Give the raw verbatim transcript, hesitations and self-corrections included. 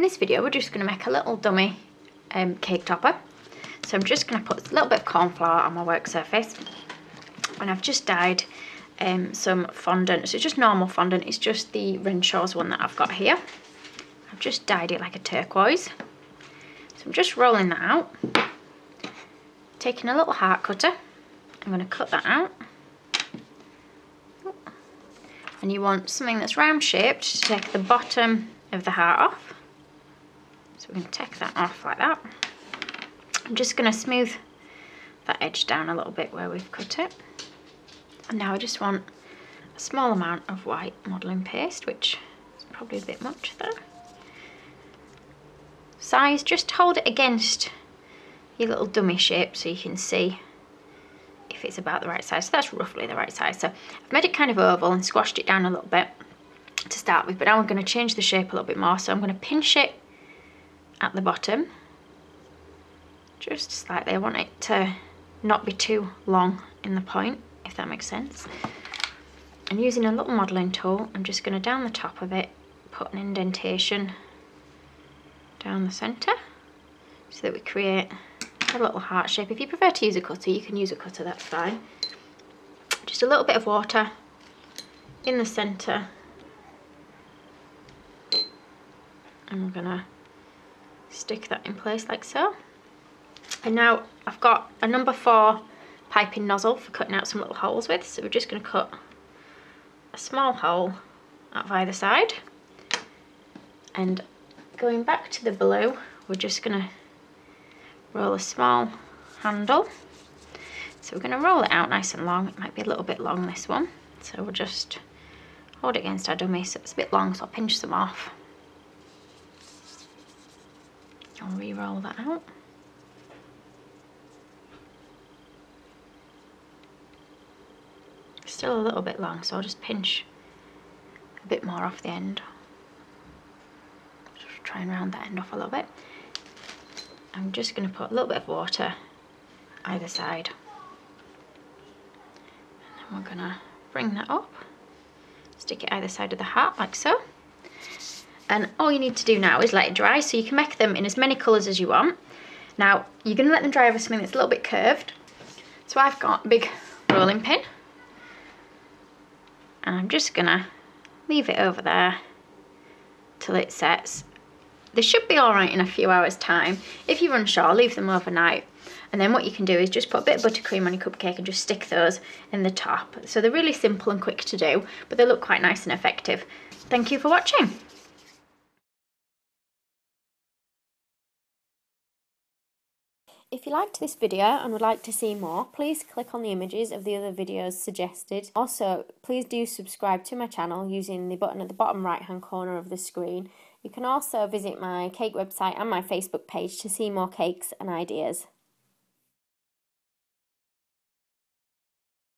in this video we're just going to make a little dummy um, cake topper. So I'm just going to put a little bit of corn flour on my work surface, and I've just dyed um, some fondant. So it's just normal fondant, it's just the Renshaw's one that I've got here. I've just dyed it like a turquoise. So I'm just rolling that out, taking a little heart cutter, I'm going to cut that out. And you want something that's round shaped to take the bottom of the heart off. So we're going to take that off like that. I'm just going to smooth that edge down a little bit where we've cut it. And now I just want a small amount of white modelling paste, which is probably a bit much there. Size, just hold it against your little dummy shape so you can see if it's about the right size. So that's roughly the right size. So I've made it kind of oval and squashed it down a little bit to start with, but now I'm going to change the shape a little bit more. So I'm going to pinch it at the bottom just slightly. I want it to not be too long in the point, if that makes sense. And using a little modelling tool, I'm just going to down the top of it put an indentation down the centre so that we create a little heart shape. If you prefer to use a cutter, you can use a cutter, that's fine. Just a little bit of water in the centre, and we're gonna stick that in place like so. And now I've got a number four piping nozzle for cutting out some little holes with, so we're just gonna cut a small hole out of either side. And going back to the blue, we're just gonna roll a small handle. So we're going to roll it out nice and long. It might be a little bit long, this one, so we'll just hold it against our dummy. So it's a bit long, so I'll pinch some off. I'll re-roll that out. It's still a little bit long, so I'll just pinch a bit more off the end. Just try and round that end off a little bit. I'm just going to put a little bit of water either side, and then we're going to bring that up, stick it either side of the heart like so. And all you need to do now is let it dry, so you can make them in as many colours as you want. Now you're going to let them dry over something that's a little bit curved. So I've got a big rolling pin, and I'm just going to leave it over there till it sets. They should be alright in a few hours time. If you're unsure, leave them overnight, and then what you can do is just put a bit of buttercream on your cupcake and just stick those in the top. So they're really simple and quick to do, but they look quite nice and effective. Thank you for watching. If you liked this video and would like to see more, please click on the images of the other videos suggested. Also, please do subscribe to my channel using the button at the bottom right hand corner of the screen. You can also visit my cake website and my Facebook page to see more cakes and ideas.